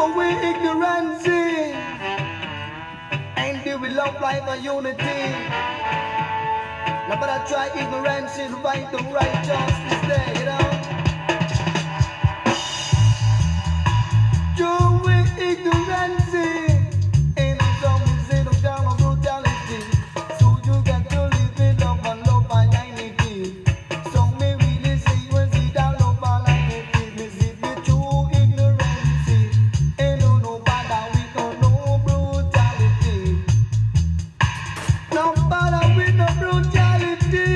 away ignorance and live with love, life and unity. Now but I try ignorance is right, the right justice there, you know. Throw away ignorance and some is in the down of brutality. So you got to live with love and unity. So me really say when see that love and unity, me see the true ignorance and no no bother with no brutality. No bother with no brutality.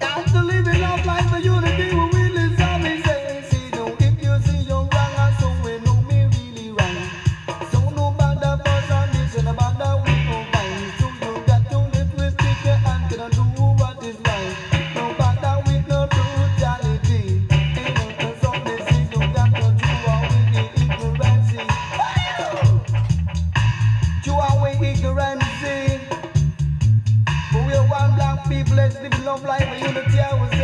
Got to live in love, life and unity. Ignorance, but we are one black people. Let's live love, life and unity.